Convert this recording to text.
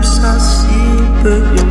lips I see, but